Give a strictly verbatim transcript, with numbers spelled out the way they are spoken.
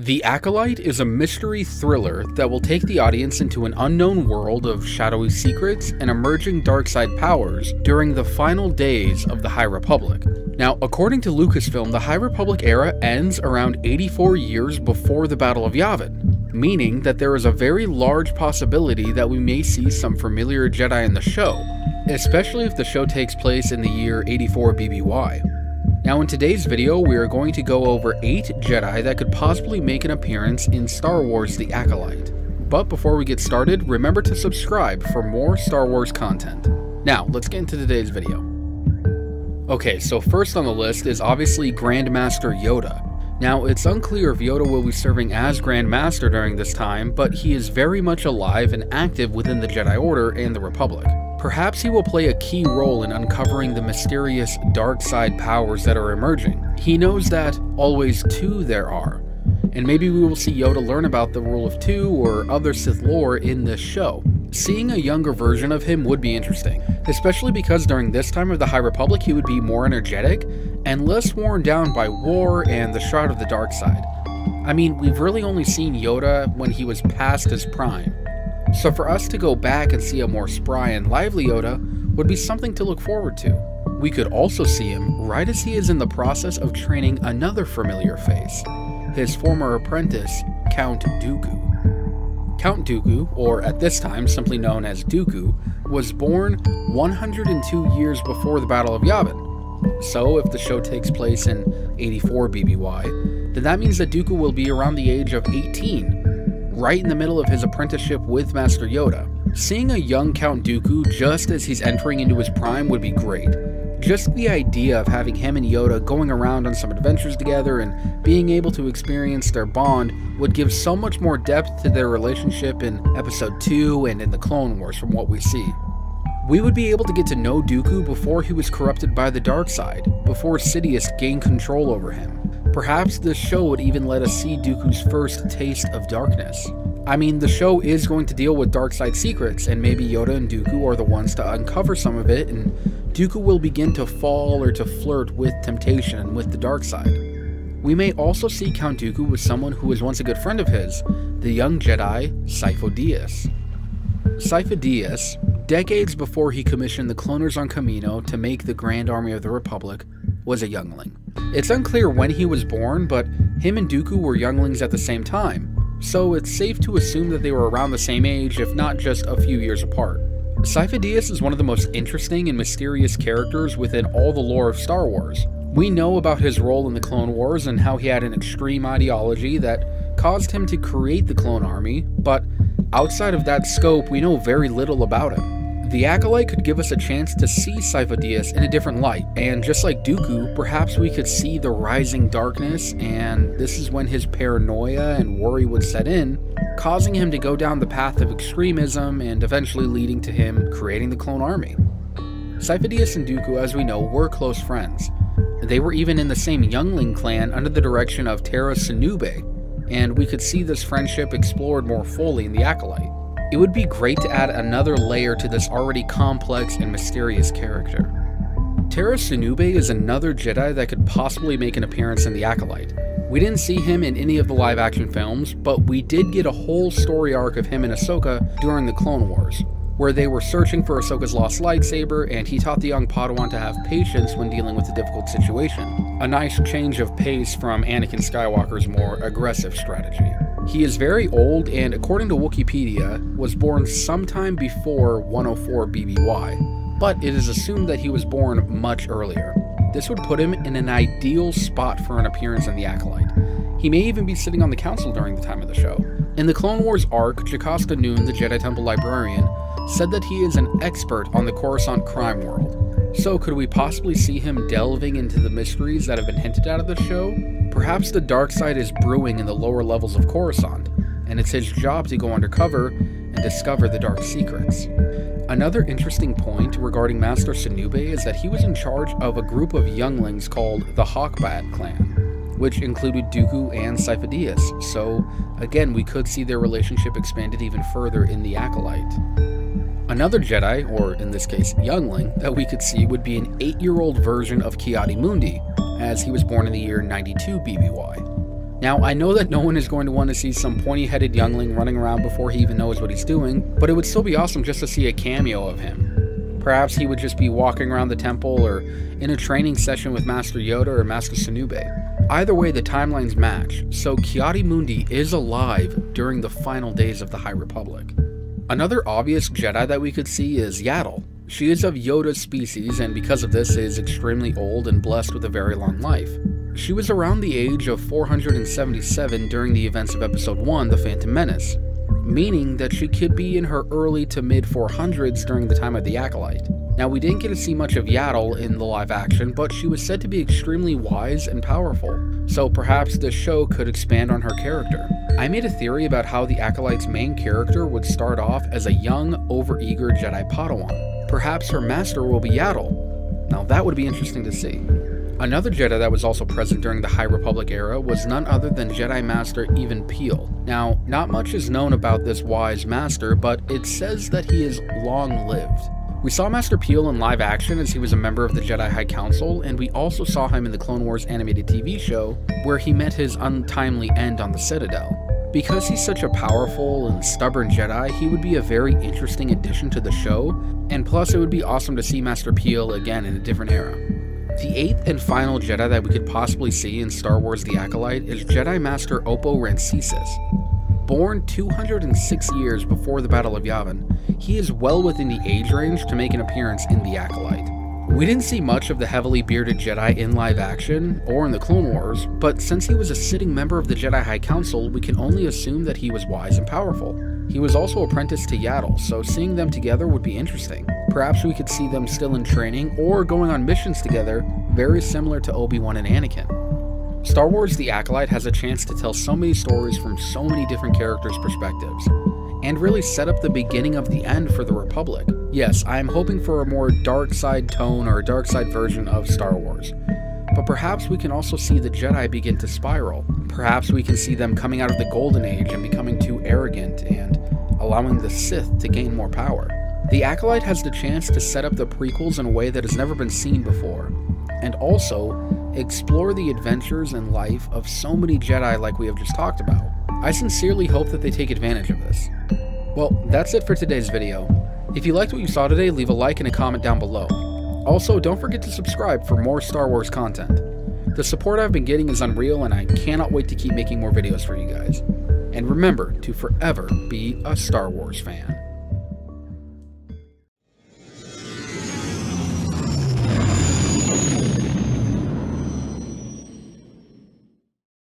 The Acolyte is a mystery thriller that will take the audience into an unknown world of shadowy secrets and emerging dark side powers during the final days of the High Republic. Now, according to Lucasfilm, the High Republic era ends around eighty-four years before the Battle of Yavin, meaning that there is a very large possibility that we may see some familiar Jedi in the show, especially if the show takes place in the year eighty-four B B Y. Now in today's video, we are going to go over eight Jedi that could possibly make an appearance in Star Wars The Acolyte. But before we get started, remember to subscribe for more Star Wars content. Now, let's get into today's video. Okay, so first on the list is obviously Grandmaster Yoda. Now, it's unclear if Yoda will be serving as Grandmaster during this time, but he is very much alive and active within the Jedi Order and the Republic. Perhaps he will play a key role in uncovering the mysterious dark side powers that are emerging. He knows that always two there are, and maybe we will see Yoda learn about the rule of two or other Sith lore in this show. Seeing a younger version of him would be interesting, especially because during this time of the High Republic he would be more energetic and less worn down by war and the shroud of the dark side. I mean, we've really only seen Yoda when he was past his prime. So for us to go back and see a more spry and lively Yoda would be something to look forward to. We could also see him right as he is in the process of training another familiar face, his former apprentice, Count Dooku. Count Dooku, or at this time simply known as Dooku, was born one hundred two years before the Battle of Yavin. So if the show takes place in eighty-four B B Y, then that means that Dooku will be around the age of eighteen. Right in the middle of his apprenticeship with Master Yoda. Seeing a young Count Dooku just as he's entering into his prime would be great. Just the idea of having him and Yoda going around on some adventures together and being able to experience their bond would give so much more depth to their relationship in Episode two and in the Clone Wars from what we see. We would be able to get to know Dooku before he was corrupted by the dark side, before Sidious gained control over him. Perhaps this show would even let us see Dooku's first taste of darkness. I mean, the show is going to deal with dark side secrets, and maybe Yoda and Dooku are the ones to uncover some of it, and Dooku will begin to fall or to flirt with temptation and with the dark side. We may also see Count Dooku with someone who was once a good friend of his, the young Jedi Sifo-Dyas. Sifo-Dyas, decades before he commissioned the cloners on Kamino to make the Grand Army of the Republic, was a youngling. It's unclear when he was born, but him and Dooku were younglings at the same time, so it's safe to assume that they were around the same age, if not just a few years apart. Sifo-Dyas is one of the most interesting and mysterious characters within all the lore of Star Wars. We know about his role in the Clone Wars and how he had an extreme ideology that caused him to create the Clone Army, but outside of that scope, we know very little about him. The Acolyte could give us a chance to see Sifo-Dyas in a different light, and just like Dooku, perhaps we could see the rising darkness, and this is when his paranoia and worry would set in, causing him to go down the path of extremism and eventually leading to him creating the Clone Army. Sifo-Dyas and Dooku, as we know, were close friends. They were even in the same youngling clan under the direction of Terra Sinube, and we could see this friendship explored more fully in the Acolyte. It would be great to add another layer to this already complex and mysterious character. Terra Sinube is another Jedi that could possibly make an appearance in The Acolyte. We didn't see him in any of the live-action films, but we did get a whole story arc of him and Ahsoka during the Clone Wars, where they were searching for Ahsoka's lost lightsaber, and he taught the young Padawan to have patience when dealing with a difficult situation. A nice change of pace from Anakin Skywalker's more aggressive strategy. He is very old and, according to Wookieepedia, was born sometime before one oh four B B Y, but it is assumed that he was born much earlier. This would put him in an ideal spot for an appearance in The Acolyte. He may even be sitting on the council during the time of the show. In the Clone Wars arc, Jocasta Noon, the Jedi Temple librarian, said that he is an expert on the Coruscant crime world. So could we possibly see him delving into the mysteries that have been hinted at in the show? Perhaps the dark side is brewing in the lower levels of Coruscant, and it's his job to go undercover and discover the dark secrets. Another interesting point regarding Master Sinube is that he was in charge of a group of younglings called the Hawkbat Clan, which included Dooku and Sifo-Dyas, so again we could see their relationship expanded even further in The Acolyte. Another Jedi, or in this case youngling, that we could see would be an eight-year-old version of Ki-Adi-Mundi, as he was born in the year ninety-two B B Y. Now, I know that no one is going to want to see some pointy-headed youngling running around before he even knows what he's doing, but it would still be awesome just to see a cameo of him. Perhaps he would just be walking around the temple or in a training session with Master Yoda or Master Sinube. Either way, the timelines match, so Ki-Adi-Mundi is alive during the final days of the High Republic. Another obvious Jedi that we could see is Yaddle. She is of Yoda's species and because of this is extremely old and blessed with a very long life. She was around the age of four hundred seventy-seven during the events of Episode one, The Phantom Menace, meaning that she could be in her early to mid four hundreds during the time of the Acolyte. Now, we didn't get to see much of Yaddle in the live action, but she was said to be extremely wise and powerful, so perhaps the show could expand on her character. I made a theory about how the Acolyte's main character would start off as a young, overeager Jedi Padawan. Perhaps her master will be Yaddle. Now that would be interesting to see. Another Jedi that was also present during the High Republic era was none other than Jedi Master Even Peel. Now, not much is known about this wise master, but it says that he is long-lived. We saw Master Peel in live action as he was a member of the Jedi High Council, and we also saw him in the Clone Wars animated T V show, where he met his untimely end on the Citadel. Because he's such a powerful and stubborn Jedi, he would be a very interesting addition to the show, and plus it would be awesome to see Master Peel again in a different era. The eighth and final Jedi that we could possibly see in Star Wars The Acolyte is Jedi Master Oppo Rancisis. Born two hundred six years before the Battle of Yavin, he is well within the age range to make an appearance in The Acolyte. We didn't see much of the heavily bearded Jedi in live action or in the Clone Wars, but since he was a sitting member of the Jedi High Council, we can only assume that he was wise and powerful. He was also apprenticed to Yaddle, so seeing them together would be interesting. Perhaps we could see them still in training or going on missions together, very similar to Obi-Wan and Anakin. Star Wars The Acolyte has a chance to tell so many stories from so many different characters' perspectives, and really set up the beginning of the end for the Republic. Yes, I am hoping for a more dark side tone or a dark side version of Star Wars, but perhaps we can also see the Jedi begin to spiral. Perhaps we can see them coming out of the Golden Age and becoming too arrogant and allowing the Sith to gain more power. The Acolyte has the chance to set up the prequels in a way that has never been seen before, and also explore the adventures and life of so many Jedi like we have just talked about. I sincerely hope that they take advantage of this. Well, that's it for today's video. If you liked what you saw today, leave a like and a comment down below. Also, don't forget to subscribe for more Star Wars content. The support I've been getting is unreal, and I cannot wait to keep making more videos for you guys. And remember to forever be a Star Wars fan.